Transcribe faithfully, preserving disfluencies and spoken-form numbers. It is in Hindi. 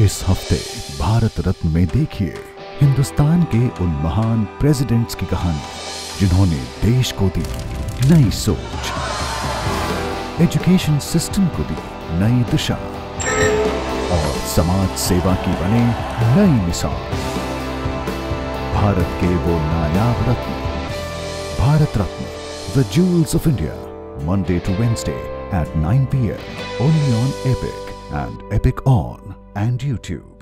इस हफ्ते भारत रत्न में देखिए हिंदुस्तान के उन महान प्रेसिडेंट्स की कहानी जिन्होंने देश को दी नई सोच, एजुकेशन सिस्टम को दी नई दिशा और समाज सेवा की बने नई मिसाल। भारत के वो नायाब रत्न, Bharat Ratna, the jewels of India, Monday to Wednesday at nine p m only on Epic and Epic On and YouTube.